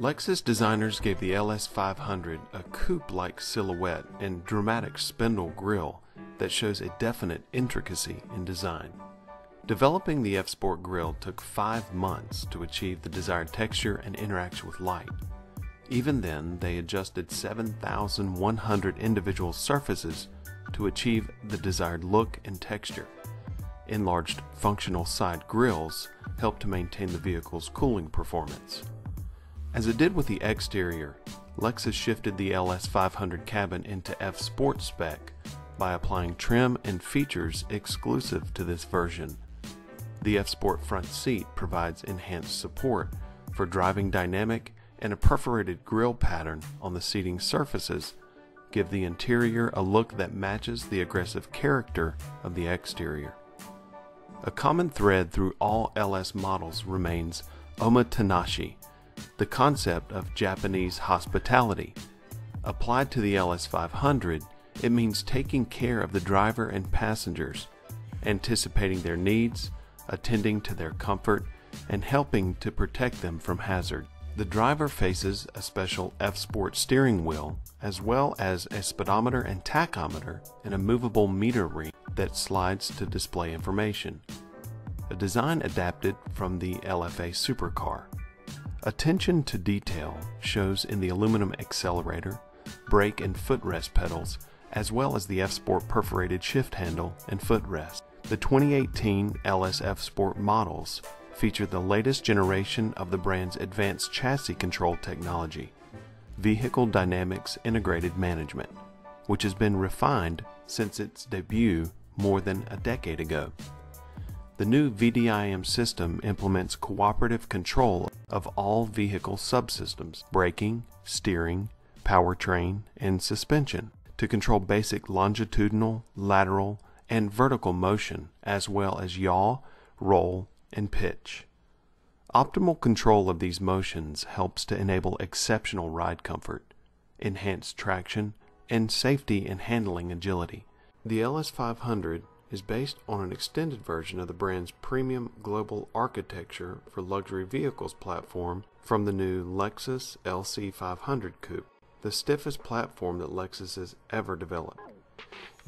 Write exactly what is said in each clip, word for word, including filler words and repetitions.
Lexus designers gave the L S five hundred a coupe-like silhouette and dramatic spindle grille that shows a definite intricacy in design. Developing the F Sport grille took five months to achieve the desired texture and interaction with light. Even then, they adjusted seven thousand one hundred individual surfaces to achieve the desired look and texture. Enlarged functional side grilles helped to maintain the vehicle's cooling performance. As it did with the exterior, Lexus shifted the L S five hundred cabin into F Sport spec by applying trim and features exclusive to this version. The F Sport front seat provides enhanced support for driving dynamic, and a perforated grille pattern on the seating surfaces give the interior a look that matches the aggressive character of the exterior. A common thread through all L S models remains Omotenashi, the concept of Japanese hospitality. Applied to the L S five hundred, it means taking care of the driver and passengers, anticipating their needs, attending to their comfort, and helping to protect them from hazard. The driver faces a special F Sport steering wheel, as well as a speedometer and tachometer and a movable meter read that slides to display information, a design adapted from the L F A supercar. Attention to detail shows in the aluminum accelerator, brake and footrest pedals, as well as the F Sport perforated shift handle and footrest. The twenty eighteen L S F Sport models feature the latest generation of the brand's advanced chassis control technology, Vehicle Dynamics Integrated Management, which has been refined since its debut more than a decade ago. The new V D I M system implements cooperative control of all vehicle subsystems, braking, steering, powertrain, and suspension, to control basic longitudinal, lateral, and vertical motion, as well as yaw, roll, and pitch. Optimal control of these motions helps to enable exceptional ride comfort, enhanced traction, and safety and handling agility. The L S five hundred is based on an extended version of the brand's premium global architecture for luxury vehicles platform from the new Lexus L C five hundred coupe, the stiffest platform that Lexus has ever developed.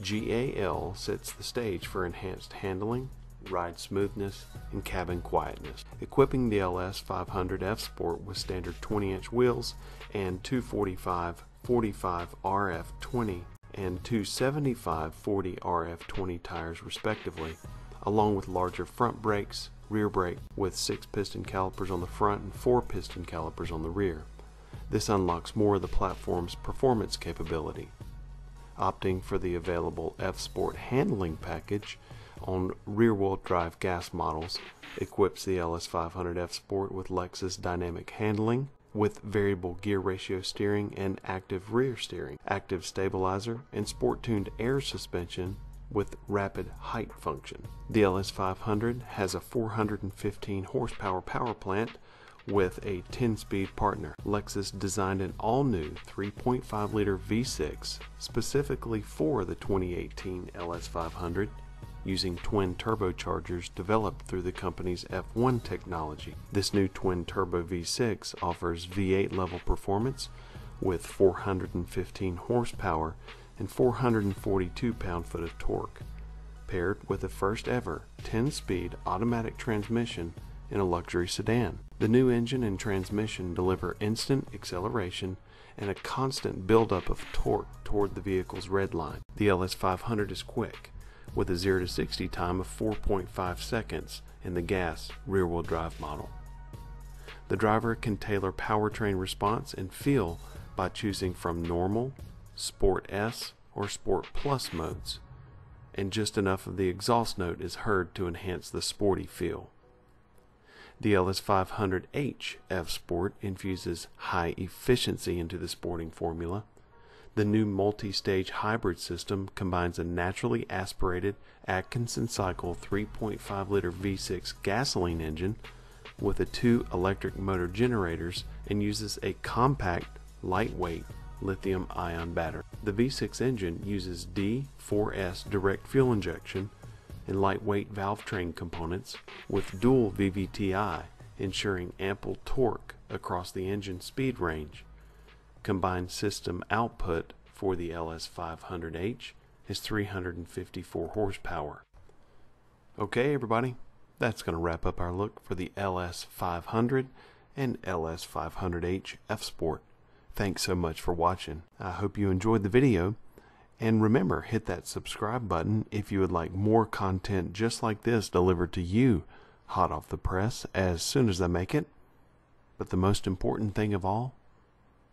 G A L sets the stage for enhanced handling, ride smoothness, and cabin quietness, equipping the L S five hundred F Sport with standard twenty inch wheels and two forty-five forty-five R F twenty and two seventy-five forty R F twenty tires respectively, along with larger front brakes, rear brake with six piston calipers on the front and four piston calipers on the rear. This unlocks more of the platform's performance capability. Opting for the available F Sport handling package on rear-wheel drive gas models equips the L S five hundred F Sport with Lexus dynamic handling with variable gear ratio steering and active rear steering, active stabilizer, and sport-tuned air suspension with rapid height function. The L S five hundred has a four hundred fifteen horsepower power plant with a ten speed partner. Lexus designed an all-new three point five liter V six specifically for the twenty eighteen L S five hundred using twin turbochargers developed through the company's F one technology. This new twin-turbo V six offers V eight level performance with four hundred fifteen horsepower and four hundred forty-two pound-foot of torque, paired with the first-ever ten speed automatic transmission in a luxury sedan. The new engine and transmission deliver instant acceleration and a constant buildup of torque toward the vehicle's redline. The L S five hundred is quick, with a zero to sixty time of four point five seconds in the gas rear-wheel drive model. The driver can tailor powertrain response and feel by choosing from normal, Sport S, or Sport Plus modes, and just enough of the exhaust note is heard to enhance the sporty feel. The L S five hundred H F Sport infuses high efficiency into the sporting formula. The new multi-stage hybrid system combines a naturally aspirated Atkinson cycle three point five liter V six gasoline engine with the two electric motor generators and uses a compact, lightweight lithium-ion battery. The V six engine uses D four S direct fuel injection and lightweight valve train components with dual V V T I, ensuring ample torque across the engine speed range. Combined system output for the L S five hundred H is three hundred fifty-four horsepower. Okay, everybody, that's going to wrap up our look for the L S five hundred and L S five hundred H F-Sport. Thanks so much for watching. I hope you enjoyed the video, and remember, hit that subscribe button if you would like more content just like this delivered to you hot off the press as soon as I make it. But the most important thing of all,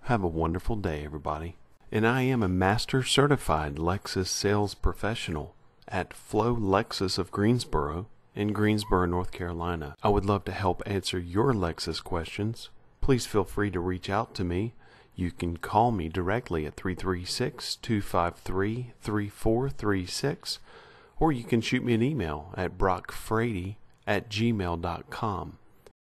have a wonderful day, everybody. And I am a Master Certified Lexus Sales Professional at Flow Lexus of Greensboro in Greensboro, North Carolina. I would love to help answer your Lexus questions. Please feel free to reach out to me. You can call me directly at three three six, two five three, three four three six, or you can shoot me an email at brockfrady at gmail dot com.